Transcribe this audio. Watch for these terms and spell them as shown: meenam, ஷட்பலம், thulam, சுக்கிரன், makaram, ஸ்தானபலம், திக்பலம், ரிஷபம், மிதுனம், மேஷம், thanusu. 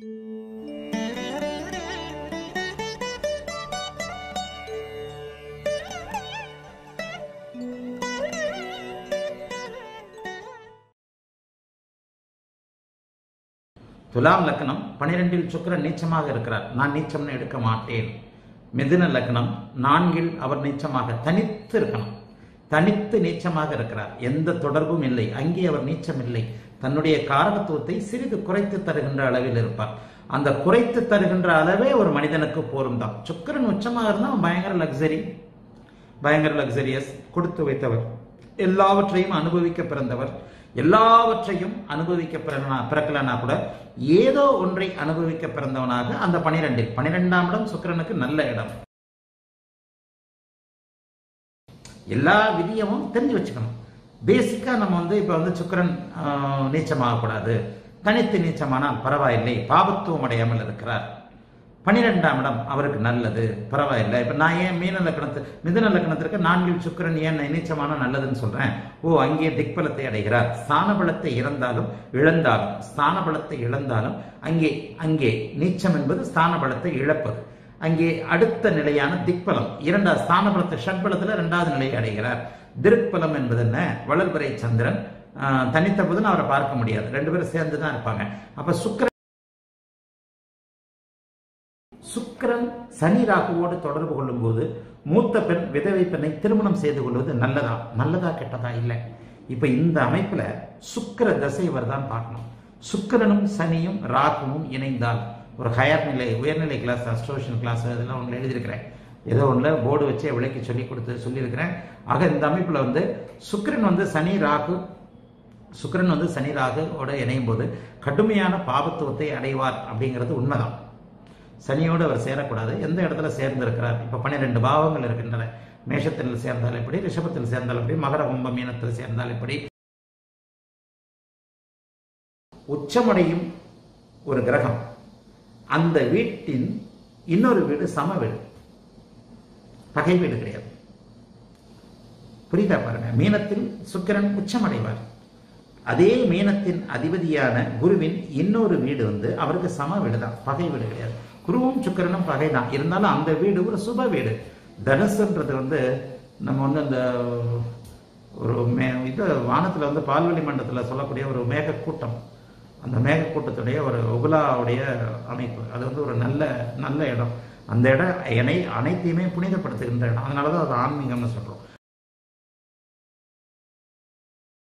துலாம் லக்னம் 12இல் சுக்கிரன் நீச்சமாக இருக்கிறார். நான் நீச்சம்னு எடுக்க மாட்டேன். மிதுன லக்னம் 4இல் அவர் நீச்சமாக தனித்து இருக்கணும். தனித்து நீச்சமாக இருக்கிறார். எந்த தொடர்பும் இல்லை. அங்கே அவர் நீச்சம் இல்லை. தன்னுடைய காரணத்துவத்தை சிறிது குறைத்து தருகின்ற அளவில் இருப்பார். அந்த குறைத்து தருகின்ற அளவே ஒரு மனிதனுக்கு போரும் தான். சுக்கிரன் உச்சமாக இருந்தால் பயங்கர லக்ஸரியஸ், கொடுத்து வைத்தவர், எல்லாவற்றையும் அனுபவிக்க பிறந்தவர். எல்லாவற்றையும் அனுபவிக்க பிறக்கலனா கூட ஏதோ ஒன்றை அனுபவிக்க பிறந்தவனாக அந்த 12ஆம் இடம் சுக்கிரனுக்கு நல்ல இடம். எல்லா விதியமும் தெரிஞ்சு வச்சுக்கணும். பேசிக்கா நம்ம இப்ப சுக்கிரன் நீச்சமாக கூடாது, தனித்து நீச்சமானால் பரவாயில்லை, பாபத்துவம் அடையாமல் இருக்கிறார். 12ஆம் இடம் அவருக்கு நல்லது, பரவாயில்லை. இப்ப நான் ஏன் மிதுன லக்னத்திற்கு 4இல் சுக்கிரன் ஏன் நீச்சமான நல்லதுன்னு சொல்றேன்? அங்கே திக்பலத்தை அடைகிறார். ஸ்தானபலத்தை இழந்தாலும் ஸ்தானபலத்தை இழந்தாலும் அங்கே நீச்சம் என்பது ஸ்தானபலத்தை இழப்பது. அங்கே அடுத்த நிலையான திக்பலம், இரண்டாவது ஸ்தானபலத்தை ஷட்பலத்துல இரண்டாவது நிலையை அடைகிறார். திக்பலம் என்பது என்ன? வளர்பிறை சந்திரன் தனித்த போதுன்னு அவரை பார்க்க முடியாது, ரெண்டு பேரும் சேர்ந்துதான் இருப்பாங்க. அப்ப சுக்கிரன் சனி ராகுவோடு தொடர்பு கொள்ளும் போது மூத்த பெண் விதவை பெண்ணை திருமணம் செய்து கொள்வது நல்லதா கெட்டதா? இல்லை. இப்ப இந்த அமைப்புல சுக்கிர தசை வரதான் பார்க்கணும். சுக்கிரனும் சனியும் ராகுவும் இணைந்தால் ஒரு உயர்நிலை கிளாஸ், அஸ்ட்ரோஷன் கிளாஸ், இதெல்லாம் ஒன்று எழுதியிருக்கிறேன், ஏதோ ஒன்று போர்டு வச்சே விளக்கி சொல்லியிருக்கிறேன். ஆக இந்த அமைப்புல சுக்கிரன் சனி ராகுவோட இணையும் போது கடுமையான பாபத்துவத்தை அடைவார் அப்படிங்கிறது உண்மைதான். சனியோடு அவர் சேரக்கூடாது. எந்த இடத்துல சேர்ந்திருக்கிறார்? இப்போ 12 பாவங்கள் இருக்கின்றன. மேஷத்தில் சேர்ந்தால் எப்படி, ரிஷபத்தில் சேர்ந்தால் எப்படி, மகர கும்ப மீனத்தில் சேர்ந்தால் எப்படி? உச்சமடையும் ஒரு கிரகம் அந்த வீட்டின் இன்னொரு வீடு சம வீடு, பகை வீடு கிடையாது. புரியுதா? பாருங்க, மீனத்தில் சுக்கிரன் உச்சமடைவார். அதே மீனத்தின் அதிபதியான குருவின் இன்னொரு வீடு அவருக்கு சம வீடு தான், பகை வீடு கிடையாது. குருவும் சுக்கிரனும் பகை தான், இருந்தாலும் அந்த வீடு ஒரு சுப வீடு. தனுசுன்றது நம்ம அந்த ஒரு இது வானத்தில் பால்வெளி மண்டலத்தில் சொல்லக்கூடிய ஒரு மேகக்கூட்டம், அந்த மேகக்கூட்டத்துடைய ஒரு உகுலாவுடைய அமைப்பு. அது ஒரு நல்ல நல்ல இடம். அந்த இடம் அனைத்தையுமே புனிதப்படுத்துகின்ற இடம். அதனாலதான் அது ஆன்மீகம்னு சொல்றோம்.